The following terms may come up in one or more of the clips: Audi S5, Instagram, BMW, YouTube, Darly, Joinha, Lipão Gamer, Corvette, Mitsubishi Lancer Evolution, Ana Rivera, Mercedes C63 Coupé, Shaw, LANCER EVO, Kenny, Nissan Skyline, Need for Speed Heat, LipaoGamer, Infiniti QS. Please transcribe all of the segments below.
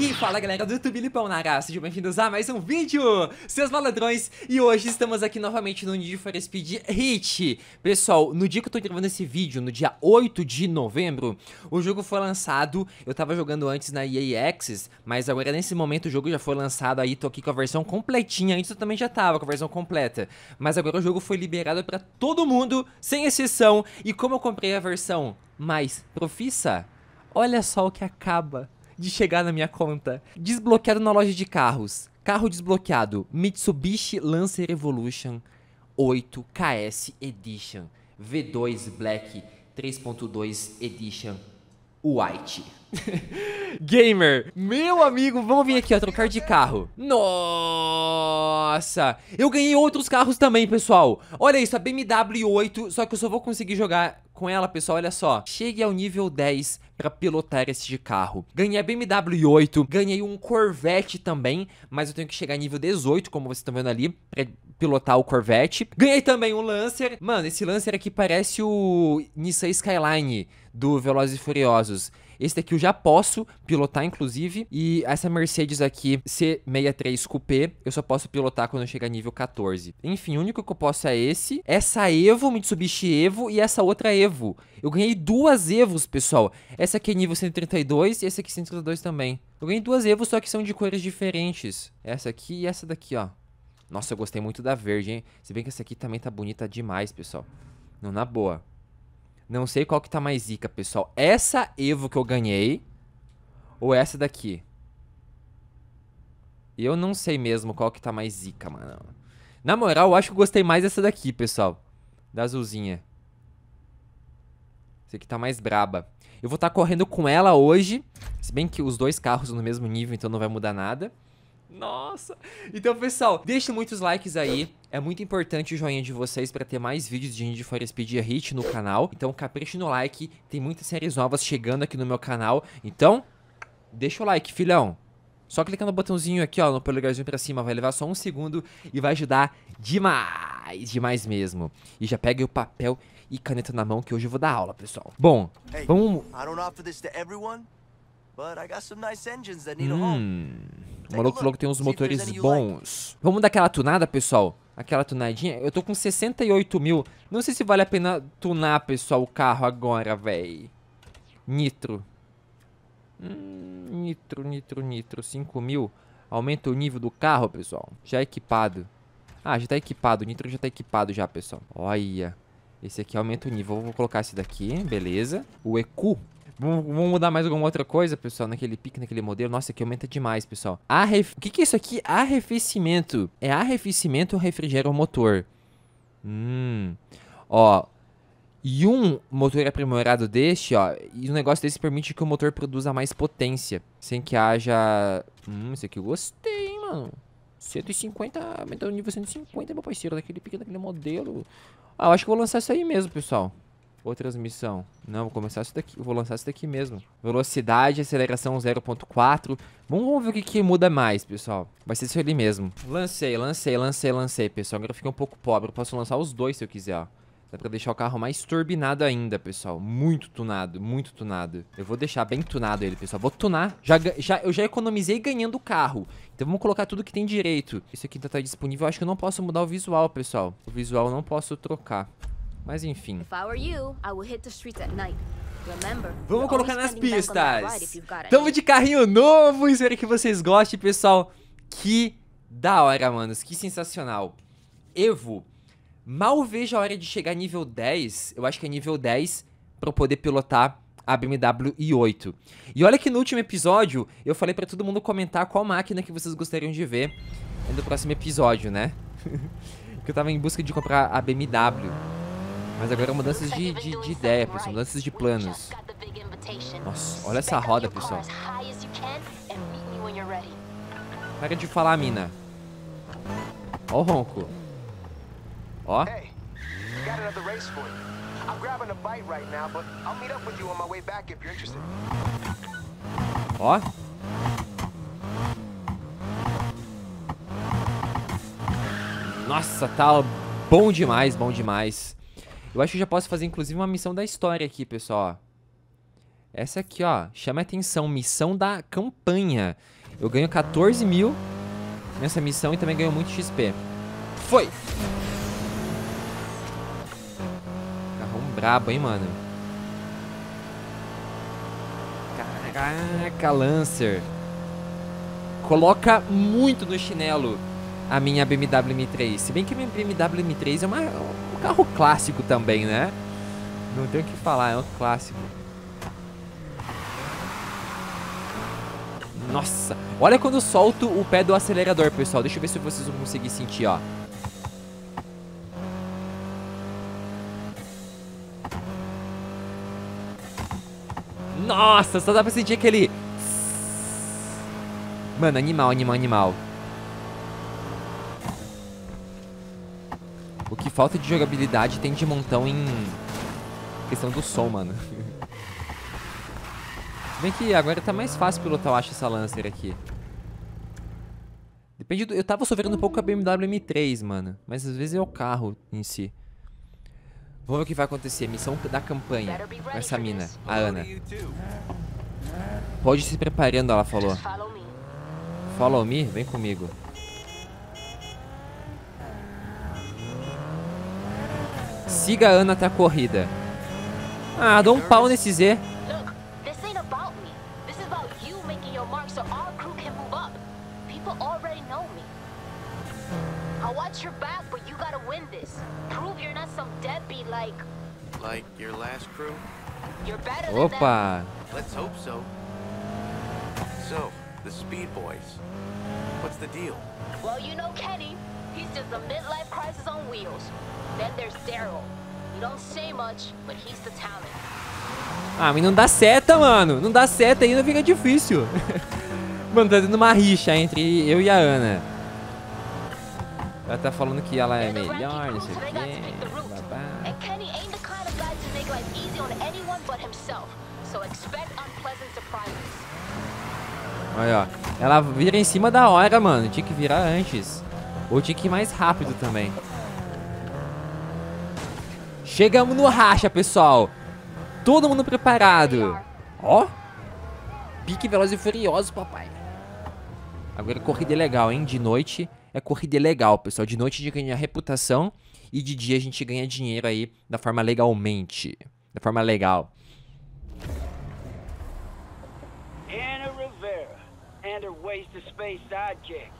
E fala galera do YouTube, LipaoGamer, sejam bem-vindos a mais um vídeo, seus malandrões. E hoje estamos aqui novamente no Need for Speed Heat. Pessoal, no dia que eu tô gravando esse vídeo, no dia 8 de novembro, o jogo foi lançado. Eu tava jogando antes na EA Access, mas agora nesse momento o jogo já foi lançado aí. Tô aqui com a versão completinha, antes eu também já tava com a versão completa, mas agora o jogo foi liberado pra todo mundo, sem exceção. E como eu comprei a versão mais profissa, olha só o que acaba de chegar na minha conta. Desbloqueado na loja de carros. Carro desbloqueado. Mitsubishi Lancer Evolution 8 KS Edition. V2 Black 3.2 Edition White. Gamer, meu amigo, vamos vir aqui, ó, trocar de carro. Nossa, eu ganhei outros carros também, pessoal. Olha isso, a BMW 8, só que eu só vou conseguir jogar com ela, pessoal, olha só. Chegue ao nível 10 pra pilotar este carro. Ganhei a BMW 8, ganhei um Corvette também, mas eu tenho que chegar a nível 18, como vocês estão vendo ali, pra pilotar o Corvette. Ganhei também um Lancer. Mano, esse Lancer aqui parece o Nissan Skyline do Velozes e Furiosos. Esse daqui eu já posso pilotar, inclusive. E essa Mercedes aqui, C63 Coupé, eu só posso pilotar quando eu chegar nível 14. Enfim, o único que eu posso é esse. Essa Evo, Mitsubishi Evo, e essa outra Evo. Eu ganhei duas Evos, pessoal. Essa aqui é nível 132 e essa aqui 132 também. Eu ganhei duas Evos, só que são de cores diferentes. Essa aqui e essa daqui, ó. Nossa, eu gostei muito da verde, hein? Se bem que essa aqui também tá bonita demais, pessoal. Não, na boa. Não sei qual que tá mais zica, pessoal. Essa Evo que eu ganhei ou essa daqui? Eu não sei mesmo qual que tá mais zica, mano. Na moral, eu acho que eu gostei mais dessa daqui, pessoal. Da azulzinha. Essa aqui tá mais braba. Eu vou estar correndo com ela hoje. Se bem que os dois carros são no mesmo nível, então não vai mudar nada. Nossa, então pessoal, deixe muitos likes aí, é muito importante o joinha de vocês pra ter mais vídeos de Need for Speed Heat no canal. Então capricho no like, tem muitas séries novas chegando aqui no meu canal, então deixa o like, filhão. Só clicar no botãozinho aqui, ó, no polegarzinho pra cima, vai levar só um segundo e vai ajudar demais, demais mesmo. E já pega o papel e caneta na mão que hoje eu vou dar aula, pessoal. Bom, vamos... O maluco falou que tem uns motores bons. Vamos dar aquela tunada, pessoal? Aquela tunadinha. Eu tô com 68 mil. Não sei se vale a pena tunar, pessoal, o carro agora, véi. Nitro. Nitro. 5 mil. Aumenta o nível do carro, pessoal. Já equipado. Ah, já tá equipado. O nitro já tá equipado já, pessoal. Olha. Esse aqui aumenta o nível. Vou colocar esse daqui. Beleza. O EQ. Vamos mudar mais alguma outra coisa, pessoal, naquele pique, naquele modelo. Nossa, aqui aumenta demais, pessoal. O que que é isso aqui? Arrefecimento. É arrefecimento ou refrigera o motor? Ó. E um motor aprimorado deste, ó. E um negócio desse permite que o motor produza mais potência. Sem que haja... Isso aqui eu gostei, hein, mano. 150, aumentou o nível 150, meu parceiro. Daquele pique, daquele modelo. Ah, eu acho que eu vou lançar isso aí mesmo, pessoal. Ou transmissão. Não, vou começar isso daqui. Eu vou lançar isso daqui mesmo. Velocidade, aceleração 0.4. Vamos ver o que, que muda mais, pessoal. Vai ser isso ali mesmo. Lancei, pessoal. Agora eu fiquei um pouco pobre. Eu posso lançar os dois se eu quiser, ó. Dá pra deixar o carro mais turbinado ainda, pessoal. Muito tunado, muito tunado. Eu vou deixar bem tunado ele, pessoal. Vou tunar. Eu já economizei ganhando o carro. Então vamos colocar tudo que tem direito. Isso aqui tá disponível. Eu acho que eu não posso mudar o visual, pessoal. O visual eu não posso trocar. Mas enfim. Vamos colocar nas pistas. Tamo de carrinho novo. Espero que vocês gostem, pessoal. Que da hora, manos. Que sensacional. Evo. Mal vejo a hora de chegar nível 10. Eu acho que é nível 10 pra eu poder pilotar a BMW i8. E olha que no último episódio eu falei pra todo mundo comentar qual máquina que vocês gostariam de ver no próximo episódio, né? Que eu tava em busca de comprar a BMW. Mas agora mudanças de ideia, pessoal. Mudanças de planos. Nossa, olha essa roda, pessoal. Para de falar, mina. Ó o ronco. Ó. Ó. Nossa, tá bom demais, bom demais. Eu acho que já posso fazer, inclusive, uma missão da história aqui, pessoal. Essa aqui, ó, chama a atenção, missão da campanha. Eu ganho 14 mil nessa missão e também ganho muito XP. Foi! Carrão brabo, hein, mano. Caraca, Lancer. Coloca muito no chinelo a minha BMW M3. Se bem que a minha BMW M3 é um carro clássico também, né? Não tenho o que falar, é um clássico. Nossa, olha quando eu solto o pé do acelerador, pessoal. Deixa eu ver se vocês vão conseguir sentir, ó. Nossa, só dá pra sentir aquele... Mano, animal, animal, animal. O que falta de jogabilidade tem de montão em questão do som, mano. Se bem que agora tá mais fácil pilotar, eu acho, essa Lancer aqui. Depende do... Eu tava sofrendo um pouco com a BMW M3, mano. Mas às vezes é o carro em si. Vamos ver o que vai acontecer. Missão da campanha com essa mina, a Ana. Pode ir se preparando, ela falou. Follow me? Vem comigo. Siga a Ana até a corrida. Ah, dou um pau nesse Z. Opa! The Speed Boys. What's the deal? Well, you know Kenny. He's just a midlife crisis on wheels. Then there's Daryl. You don't say much, but he's the talent. Ah, mas não dá seta, mano. Não dá seta aí, não fica difícil. Mano, tá dando uma rixa entre eu e a Ana. Ela tá falando que ela é melhor, não sei o quê. And Kenny ain't the kind of guy to make life easy on anyone but himself. So expect unpleasant surprises. Olha, ó. Ela vira em cima da hora, mano. Tinha que virar antes. Ou tinha que ir mais rápido também. Chegamos no racha, pessoal. Todo mundo preparado. Ó. Pique veloz e furioso, papai. Agora corrida é legal, hein? De noite é corrida legal, pessoal. De noite a gente ganha reputação. E de dia a gente ganha dinheiro aí da forma legalmente. Da forma legal. Waste the space object.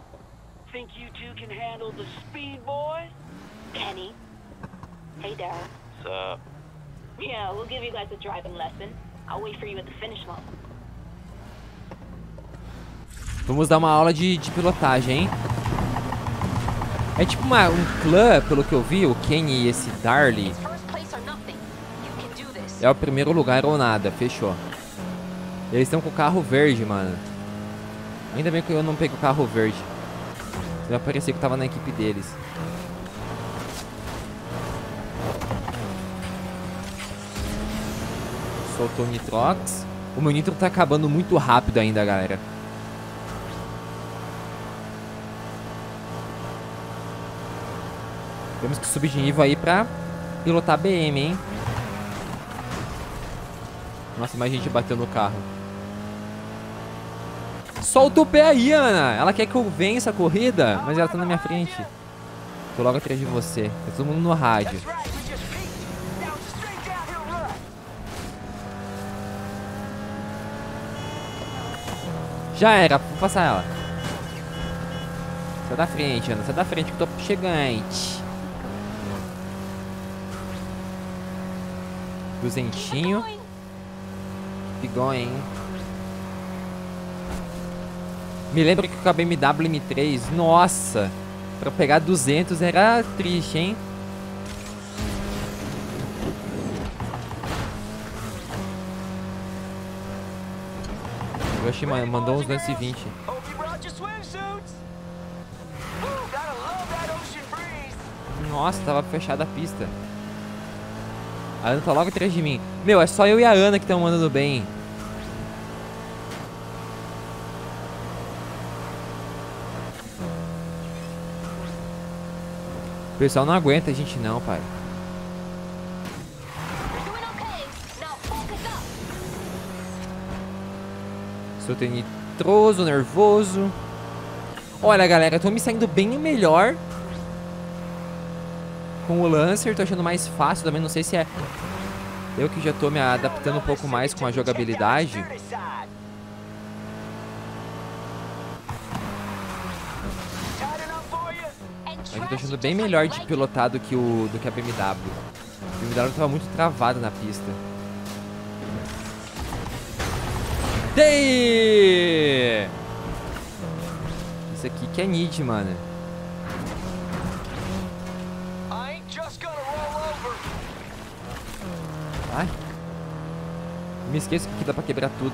Think you two can handle the Speed Boys? Kenny. Hey, Darryl. What's up? Yeah, we'll give you guys a driving lesson. I'll wait for you at the finish line. Vamos dar uma aula de pilotagem, hein? É tipo um clã, pelo que eu vi, o Kenny e esse Darly. É o primeiro lugar ou nada, fechou. Eles estão com o carro verde, mano. Ainda bem que eu não peguei o carro verde. Já parecia que eu tava na equipe deles. Soltou o nitrox. O meu nitro tá acabando muito rápido ainda, galera. Temos que subir de nível aí pra pilotar BM, hein? Nossa, mais gente bateu no carro. Solta o pé aí, Ana. Ela quer que eu vença a corrida, mas ela tá na minha frente. Tô logo atrás de você. Tá todo mundo no rádio. Já era, vou passar ela. Sai da frente, Ana. Sai da frente que eu tô chegante. Duzentinho. Pigão, hein. Me lembra que com a BMW M3, nossa, pra pegar 200 era triste, hein? Eu achei, mandou uns 220. Nossa, tava fechada a pista. A Ana tá logo atrás de mim. Meu, é só eu e a Ana que estão andando bem. O pessoal não aguenta a gente não, pai. Estou nitroso, nervoso. Olha, galera, estou me saindo bem melhor com o Lancer. Estou achando mais fácil também. Não sei se é eu que já estou me adaptando um pouco mais com a jogabilidade. Eu tô achando bem melhor de pilotar do que a BMW. A BMW tava muito travada na pista. Dei! Isso aqui que é Need, mano. Ai. Me esqueço que dá pra quebrar tudo.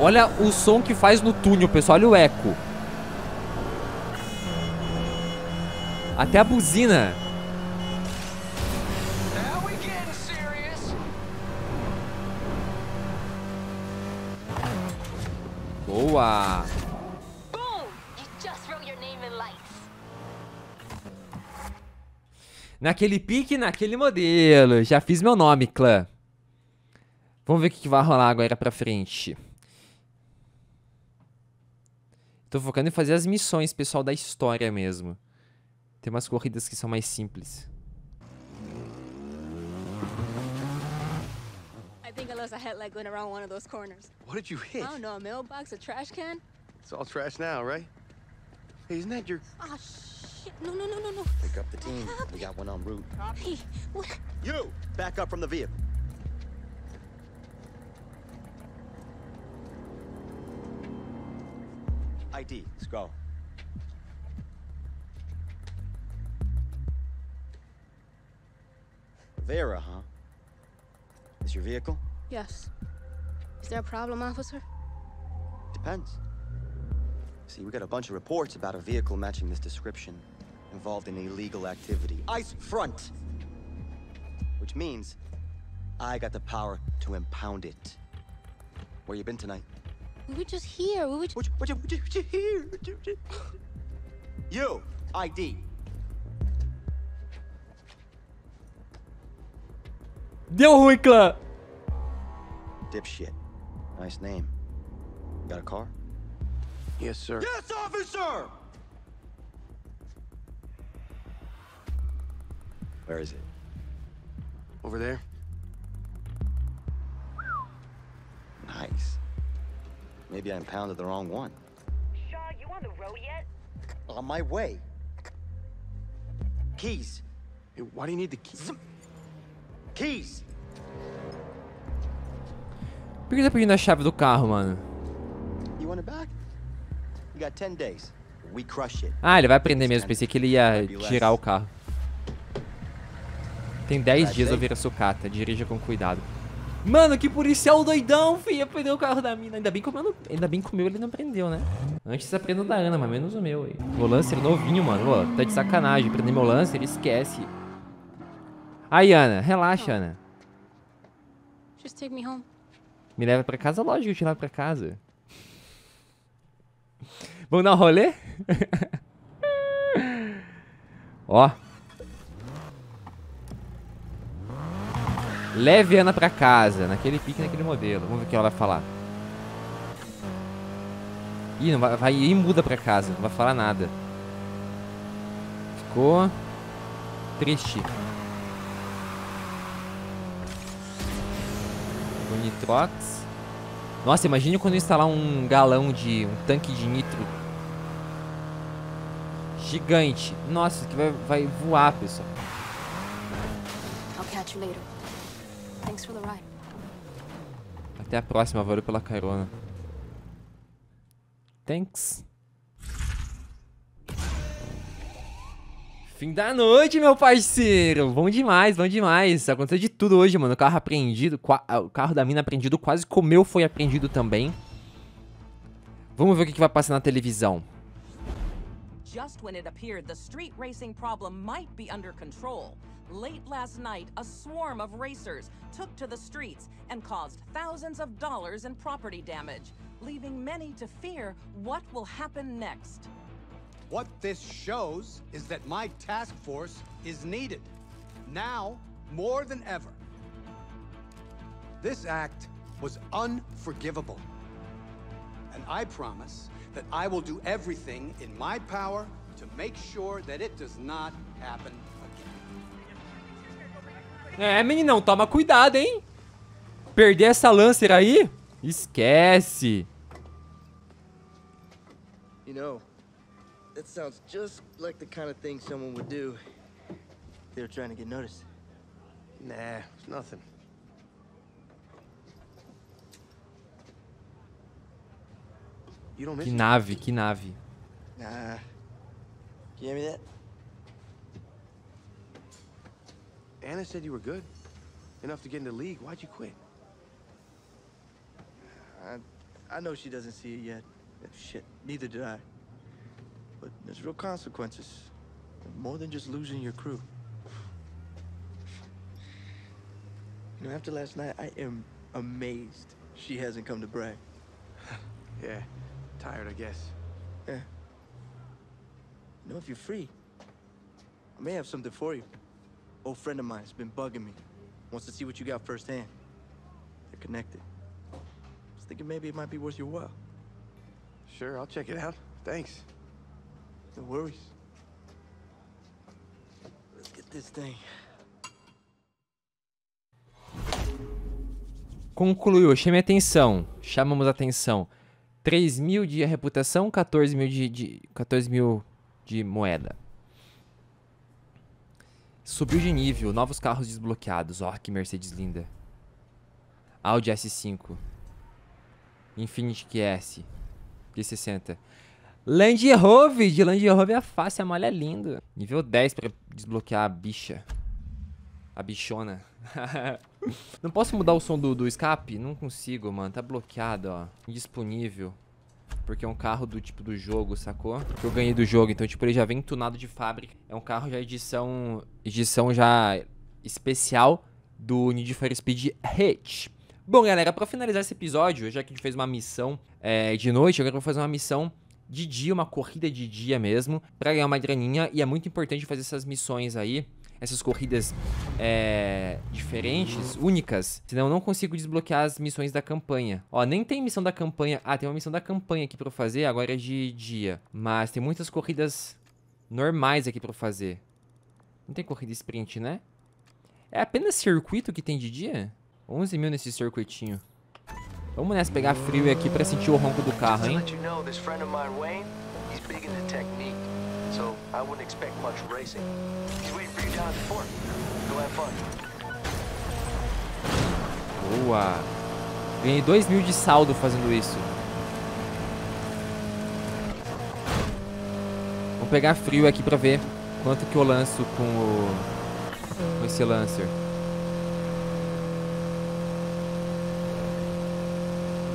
Olha o som que faz no túnel, pessoal. Olha o eco. Até a buzina. Boa. Naquele pique, naquele modelo. Já fiz meu nome, clã. Vamos ver o que vai rolar agora pra frente. Tô focando em fazer as missões, pessoal, da história mesmo. Tem umas corridas que são mais simples. I think I lost a headlight going around one of those corners. What did you hit? I don't know, a mailbox, a trash can. It's all trash now, right? Hey, isn't that your... Oh, shit. No. Pick up the team. We got one en route. Hey, what? You, back up from the vehicle. ID, let's go. Vera, huh? Is your vehicle? Yes. Is there a problem, officer? Depends. See, we got a bunch of reports about a vehicle matching this description, involved in illegal activity. Ice front! Which means, I got the power to impound it. Where you been tonight? We were just here, we were just... What you here? You! ID! Deu ruim, clã. Dipshit. Nice name. Got a car? Yes, sir. Yes, officer! Where is it? Over there. Nice. Maybe I impounded the wrong one. Shaw, you on the road yet? On my way. Keys. Hey, why do you need the keys? Keys. Por que tá pedindo a chave do carro, mano? Ah, ele vai aprender mesmo. Pensei que ele ia tirar o carro. Tem 10 dias eu viro a sucata. Dirija com cuidado. Mano, que policial doidão, filho. Prendeu o carro da mina. Ainda bem que o meu ele não prendeu, né? Antes aprendeu da Ana, mas menos o meu. Aí. O Lancer novinho, mano. Ó, tá de sacanagem. Prender meu Lancer, esquece. Aí, Ana, relaxa, Ana. Just take me home. Me leva pra casa? Lógico, eu te levo pra casa. Vamos dar um rolê? Ó. Leve Ana pra casa. Naquele pique, naquele modelo. Vamos ver o que ela vai falar. Ih, não vai, vai ir e muda pra casa. Não vai falar nada. Ficou triste. Nitrox. Nossa, imagina quando eu instalar um galão de... um tanque de nitro gigante. Nossa, que vai voar, pessoal. Até a próxima, valeu pela carona. Thanks. Fim da noite, meu parceiro. Bom demais, bom demais. Aconteceu de tudo hoje, mano. O carro apreendido, o carro da mina apreendido, quase que o meu foi apreendido também. Vamos ver o que vai passar na televisão. Just when it appeared the street racing problem might be under control, late last night a swarm of racers took to the streets and caused thousands of dollars in property damage, leaving many to fear what will happen next. What this shows is that my task force is needed, now more than ever. This act was unforgivable. And I promise that I will do everything in my power to make sure that it does not happen again. É, meninão, toma cuidado, hein? Perder essa Lancer aí? Esquece. You know, that sounds just like the kind of thing someone would do if they were trying to get noticed. Nah, it's nothing. Que nave, que nave. Nah. Can you hear me that? Ana said you were good. Enough to get in the league. Why'd you quit? I know she doesn't see it yet. Shit, neither did I. But there's real consequences. More than just losing your crew. You know, after last night, I am amazed she hasn't come to brag. Yeah. Tired, I guess. Yeah. You know, if you're free, I may have something for you. Old friend of mine's been bugging me. Wants to see what you got firsthand. They're connected. I was thinking maybe it might be worth your while. Sure, I'll check it out. Thanks. No worries. Let's get this thing. Concluiu, chame a atenção. Chamamos a atenção. 3 mil de reputação, 14 mil de moeda. Subiu de nível, novos carros desbloqueados. Ó, que Mercedes linda. Audi S5. Infiniti QS. Q60. Land Rover, de Land Rover é fácil, a malha é linda. Nível 10 pra desbloquear a bicha. A bichona. Não posso mudar o som do escape? Não consigo, mano. Tá bloqueado, ó. Indisponível. Porque é um carro do tipo do jogo, sacou? Que eu ganhei do jogo. Então, tipo, ele já vem tunado de fábrica. É um carro já edição já especial do Need for Speed Heat. Bom, galera, pra finalizar esse episódio, já que a gente fez uma missão de noite, agora eu vou fazer uma missão de dia, uma corrida de dia mesmo, pra ganhar uma graninha. E é muito importante fazer essas missões aí. Essas corridas diferentes, únicas. Senão eu não consigo desbloquear as missões da campanha. Ó, nem tem missão da campanha. Ah, tem uma missão da campanha aqui pra eu fazer. Agora é de dia. Mas tem muitas corridas normais aqui pra eu fazer. Não tem corrida sprint, né? É apenas circuito que tem de dia? 11 mil nesse circuitinho. Vamos nessa pegar frio aqui pra sentir o ronco do carro, hein? So I wouldn't expect much racing. He's waiting for you down at the fort. Go have fun. Boa. Ganhei 2.000 de saldo fazendo isso. Vou pegar frio aqui pra ver quanto que eu lanço com esse Lancer.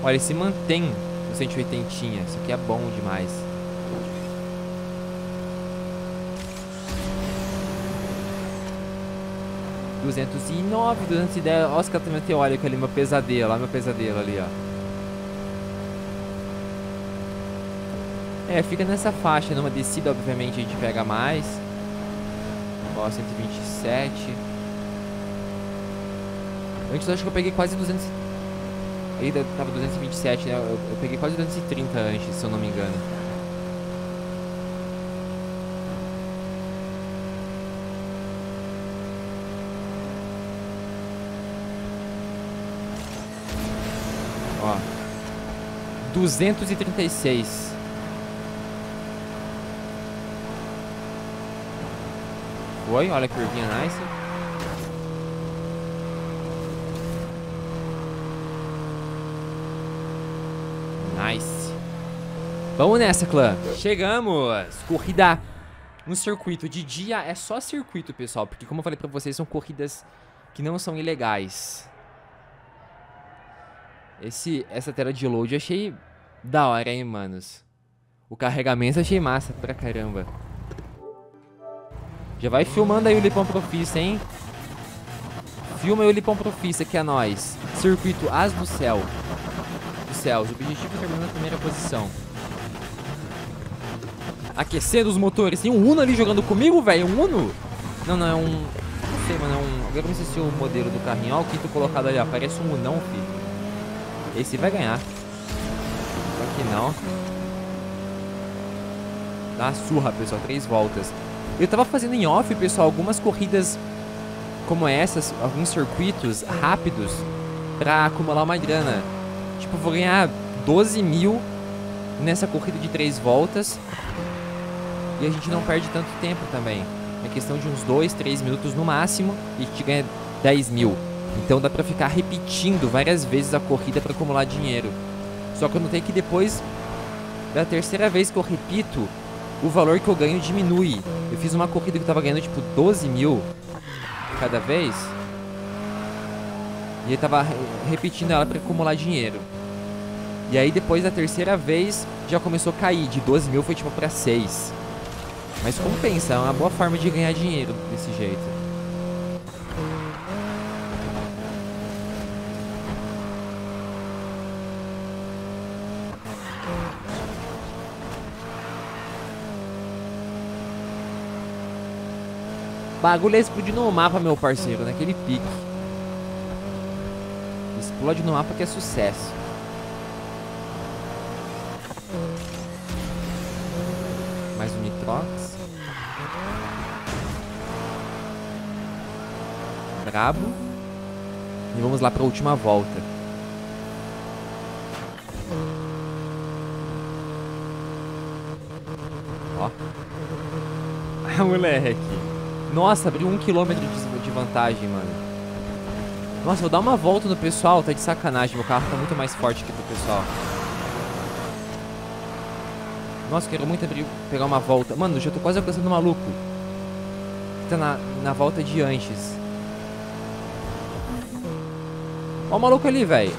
Olha, ele se mantém no 180. Isso aqui é bom demais. R$ 209, 210, olha os catamentos teóricos ali, meu pesadelo ali, ó. É, fica nessa faixa, numa descida, obviamente, a gente pega mais. Ó, 127. Antes eu acho que eu peguei quase 200... Aí tava 227, né? Eu peguei quase 230 antes, se eu não me engano. Ó, 236. Foi, olha a curvinha nice. Nice. Vamos nessa, clã. Chegamos. Corrida no circuito. De dia é só circuito, pessoal. Porque, como eu falei pra vocês, são corridas que não são ilegais. Essa tela de load eu achei da hora, hein, manos. O carregamento eu achei massa pra caramba. Já vai filmando aí o Lipão Profissa, hein. Filma aí o Lipão Profissa, que é nóis. Circuito As do Céu. Dos Céus, o objetivo é terminar na primeira posição. Aquecendo os motores. Tem um Uno ali jogando comigo, velho. Um Uno? Não, não, é um... Não sei, mano, é um... Agora eu não sei se é o modelo do carrinho. Ó, o quinto colocado ali, ó. Parece um Unão, filho. Esse vai ganhar. Só que não. Dá uma surra, pessoal. 3 voltas. Eu tava fazendo em off, pessoal, algumas corridas como essas, alguns circuitos rápidos pra acumular uma grana. Tipo, eu vou ganhar 12 mil nessa corrida de 3 voltas. E a gente não perde tanto tempo também. É questão de uns 2, 3 minutos no máximo. E a gente ganha 10 mil. Então dá pra ficar repetindo várias vezes a corrida pra acumular dinheiro. Só que eu notei que depois da terceira vez que eu repito, o valor que eu ganho diminui. Eu fiz uma corrida que eu tava ganhando tipo 12 mil cada vez. E eu tava repetindo ela pra acumular dinheiro. E aí depois da terceira vez já começou a cair. De 12 mil foi tipo pra 6. Mas compensa, é uma boa forma de ganhar dinheiro desse jeito. Bagulho é explodir no mapa, meu parceiro, naquele pique. Explode no mapa que é sucesso. Mais um nitrox. Brabo. E vamos lá para a última volta. Ó. Ah, moleque. Nossa, abriu 1 quilômetro de vantagem, mano. Nossa, vou dar uma volta no pessoal. Tá de sacanagem, meu carro tá muito mais forte que do pessoal. Nossa, quero muito abrir, pegar uma volta. Mano, já tô quase alcançando o maluco. Tá na volta de antes. Ó o maluco ali, velho.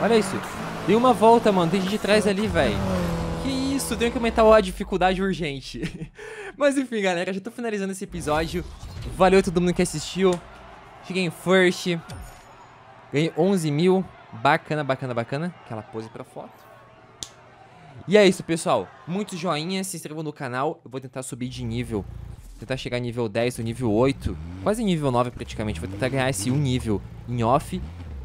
Olha isso. Dei uma volta, mano. Tem gente de trás ali, velho. Eu tenho que aumentar a dificuldade urgente. Mas enfim, galera, já tô finalizando esse episódio. Valeu todo mundo que assistiu. Cheguei em first. Ganhei 11 mil. Bacana, bacana, bacana. Aquela pose pra foto. E é isso, pessoal. Muitos joinhas, se inscrevam no canal. Eu vou tentar subir de nível. Tentar chegar nível 10 ou nível 8. Quase nível 9 praticamente. Vou tentar ganhar esse 1 nível em off.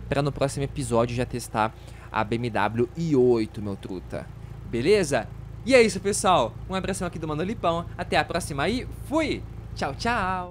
Pra no próximo episódio já testar a BMW i8, meu truta. Beleza? E é isso, pessoal. Um abração aqui do Mano Lipão. Até a próxima e fui! Tchau, tchau!